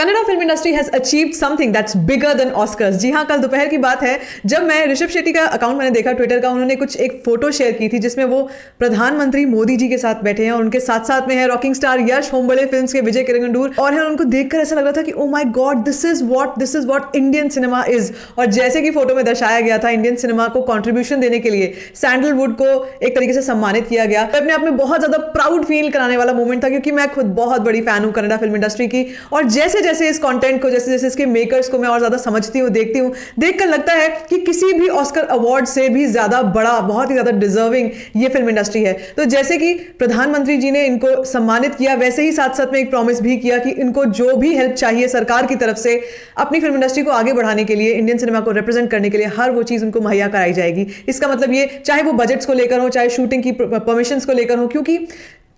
Kannada film industry has achieved something that's bigger than Oscars. जी हाँ, कल दोपहर की बात है जब मैं ऋषभ शेट्टी का अकाउंट मैंने देखा ट्विटर का, उन्होंने कुछ एक फोटो शेयर की थी जिसमें वो प्रधानमंत्री मोदी जी के साथ बैठे हैं और उनके साथ साथ में है rocking star Yash, Hombale films के विजय किरगंडूर और है, उनको देखकर ऐसा लग रहा था कि oh my God, this is what Indian cinema is. और जैसे कि फोटो में दर्शाया गया था, इंडियन सिनेमा को कॉन्ट्रीब्यूशन देने के लिए सैंडलवुड को एक तरीके से सम्मानित किया गया। तो अपने आप में बहुत ज्यादा प्राउड फील कराने वाला मोमेंट था क्योंकि मैं खुद बहुत बड़ी फैन हूं कन्नड़ा फिल्म इंडस्ट्री की, और जैसे जैसे इस कंटेंट को, जैसे जैसे इसके मेकर्स को मैं और ज्यादा समझती हूँ, देखती हूँ, देखकर लगता है कि किसी भी ऑस्कर अवार्ड से भी ज्यादा बड़ा, बहुत ही ज्यादा डिजर्विंग ये फिल्म इंडस्ट्री है। तो जैसे कि प्रधानमंत्री जी ने इनको सम्मानित किया, वैसे ही साथ साथ में एक प्रॉमिस भी किया कि इनको जो भी हेल्प चाहिए सरकार की तरफ से अपनी फिल्म इंडस्ट्री को आगे बढ़ाने के लिए, इंडियन सिनेमा को रिप्रेजेंट करने के लिए, हर वो चीज उनको मुहैया कराई जाएगी। इसका मतलब ये, चाहे वो बजट्स को लेकर हो, चाहे शूटिंग की परमिशंस को लेकर हो, क्योंकि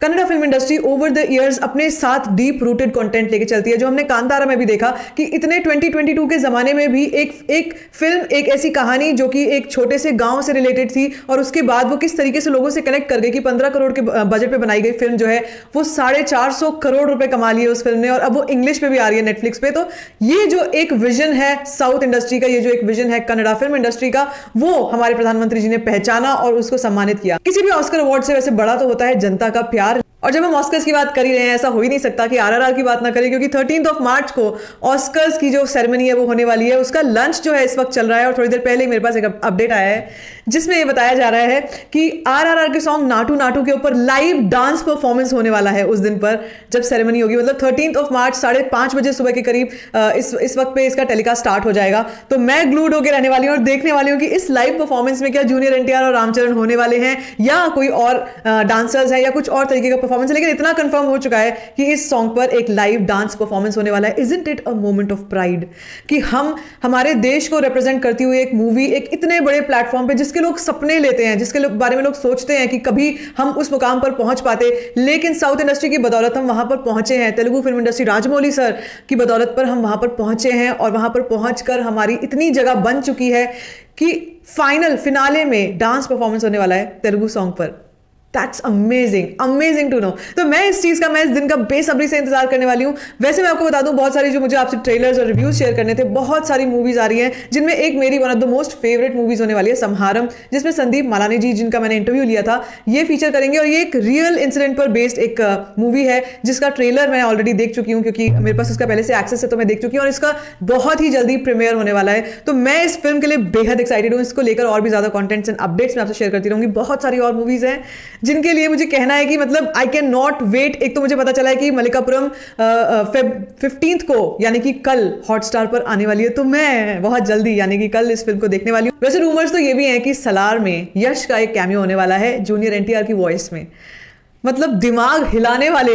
Kannada film industry over the years अपने साथ डीप रूटेड कंटेंट लेके चलती है, जो हमने कांतारा में भी देखा कि इतने 2022 के ज़माने में भी एक फिल्म, एक ऐसी कहानी जो कि एक छोटे से गांव से रिलेटेड थी और उसके बाद वो किस तरीके से लोगों से कनेक्ट कर गई कि 15 करोड़ के बजट पे बनाई गई फिल्म जो है वो 450 करोड़ रुपये कमा लिए उस फिल्म ने, और अब वो इंग्लिश पे भी आ रही है नेटफ्लिक्स पे। तो ये जो एक विजन है साउथ इंडस्ट्री का, ये जो एक विजन है कन्नड़ फिल्म इंडस्ट्री का, वो हमारे प्रधानमंत्री जी ने पहचाना और उसको सम्मानित किया। किसी भी ऑस्कर अवार्ड से वैसे बड़ा तो होता है जनता का प्यार। और जब हम ऑस्कर्स की बात कर ही रहे हैं, ऐसा हो ही नहीं सकता कि आरआरआर की बात ना करें, क्योंकि 13 मार्च को ऑस्कर्स की जो सेरेमनी है वो होने वाली है। उसका लंच जो है इस वक्त चल रहा है और थोड़ी देर पहले ही मेरे पास एक अपडेट आया है जिसमें ये बताया जा रहा है कि आरआरआर के सॉन्ग नाटू नाटू के ऊपर लाइव डांस परफॉर्मेंस होने वाला है उस दिन पर जब सेरेमनी होगी। मतलब 13 मार्च 5:30 बजे सुबह के करीब इस वक्त पे इसका टेलीकास्ट स्टार्ट हो जाएगा। तो मैं ग्लूड होकर रहने वाली हूँ और देखने वाली हूँ कि इस लाइव परफॉर्मेंस में क्या जूनियर एनटीआर और रामचरण होने वाले हैं या कोई और डांसर्स है या कुछ और तरीके का। लेकिन इतना कंफर्म हो चुका है कि इस सॉन्ग पर एक लाइव डांस परफॉर्मेंस होने वाला है। Isn't it a moment of pride कि हम हमारे देश को रिप्रेजेंट करती हुई एक मूवी, एक इतने बड़े प्लेटफॉर्म पे जिसके लोग सपने लेते हैं, जिसके बारे में लोग सोचते हैं कि कभी हम उस मुकाम पर पहुंच पाते, लेकिन साउथ इंडस्ट्री की बदौलत हम वहां पर पहुंचे हैं। Telugu film industry Rajamouli sir की बदौलत पर हम वहां पर पहुंचे हैं और वहां पर पहुंचकर हमारी इतनी जगह बन चुकी है कि फिनाले में डांस परफॉर्मेंस होने वाला है तेलुगु सॉन्ग पर। That's amazing, amazing to know। तो मैं इस चीज़ का, मैं इस दिन का बेसब्री से इंतजार करने वाली हूँ। वैसे मैं आपको बता दूँ, बहुत सारी जो मुझे आपसे ट्रेलर्स और रिव्यूज शेयर करने थे, बहुत सारी मूवीज़ आ रही हैं जिनमें एक मेरी one of the most favourite movies होने वाली है समहारम, जिसमें संदीप मालानी जी, जिनका मैंने इंटरव्यू लिया था, ये फीचर करेंगे। और ये एक रियल इंसिडेंट पर बेस्ड एक मूवी है जिसका ट्रेलर मैं ऑलरेडी देख चुकी हूँ क्योंकि मेरे पास उसका पहले से एक्सेस है, तो मैं देख चुकी हूँ और इसका बहुत ही जल्दी प्रीमियर होने वाला है। तो मैं इस फिल्म के लिए बेहद एक्साइटेड हूँ। इसको लेकर और भी ज़्यादा कॉन्टेंट्स एंड अपडेट्स मैं आपसे शेयर करती रहूँगी। बहुत सारी और मूवीज़ हैं जिनके लिए मुझे कहना है कि मतलब आई कैन नॉट वेट। एक तो मुझे पता चला है कि मलिकापुरम 15th को, यानी कि कल, हॉटस्टार पर आने वाली है, तो मैं बहुत जल्दी, यानी कि कल, इस फिल्म को देखने वाली हूँ। वैसे रूमर्स तो ये भी हैं कि सलार में यश का एक कैमियो होने वाला है जूनियर एनटीआर की वॉइस में। मतलब दिमाग हिलाने वाले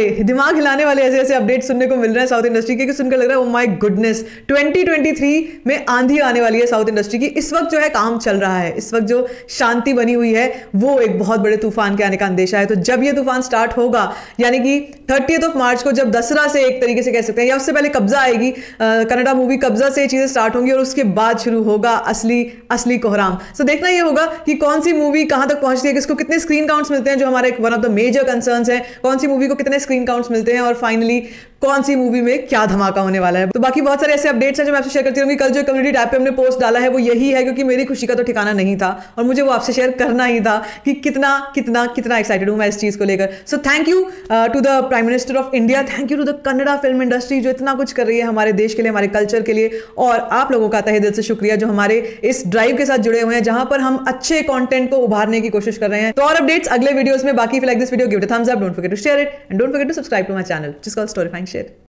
ऐसे अपडेट सुनने को मिल रहे हैं साउथ इंडस्ट्री के, कि सुनकर लग रहा है ओ माय गुडनेस, 2023 में आंधी आने वाली है साउथ इंडस्ट्री की। इस वक्त जो है काम चल रहा है, इस वक्त जो शांति बनी हुई है, वो एक बहुत बड़े तूफान के आने का अंदेशा है। तो जब ये तूफान स्टार्ट होगा, यानी कि 30 मार्च को, जब दशहरा से एक तरीके से कह सकते हैं, या उससे पहले कब्जा आएगी, कन्नडा मूवी कब्जा से चीज़ें स्टार्ट होंगी और उसके बाद शुरू होगा असली कोहराम। सो देखना ये होगा कि कौन सी मूवी कहाँ तक पहुँचती है, किसको कितने स्क्रीन काउंट्स मिलते हैं, जो हमारा एक one of the major concerns है, कौन सी मूवी को कितने स्क्रीन काउंट्स मिलते हैं और फाइनली कौन सी मूवी में क्या धमाका होने वाला है। तो बाकी बहुत सारे ऐसे अपडेट्स हैं जो मैं आपसे शेयर करती रहूंगी। कल जो कम्युनिटी टैब पे हमने पोस्ट डाला है वो यही है, क्योंकि मेरी खुशी का तो ठिकाना नहीं था और मुझे वो आपसे शेयर करना ही था कि कितना कितना कितना एक्साइटेड हूं मैं इस चीज़ को लेकर। So thank you to the prime minister of India, thank you to the Kannada film industry जो इतना कुछ कर रही है हमारे देश के लिए, हमारे कल्चर के लिए। और आप लोगों का तहे दिल से शुक्रिया जो हमारे इस ड्राइव के साथ जुड़े हुए हैं, जहां पर हम अच्छे कॉन्टेंट को उभारने की कोशिश कर रहे हैं। तो और अपडेट्स अगले वीडियोज में। बाकी like this video, give it a thumbs up, don't forget to share it, and don't forget to subscribe to my channel, which is called Storyify.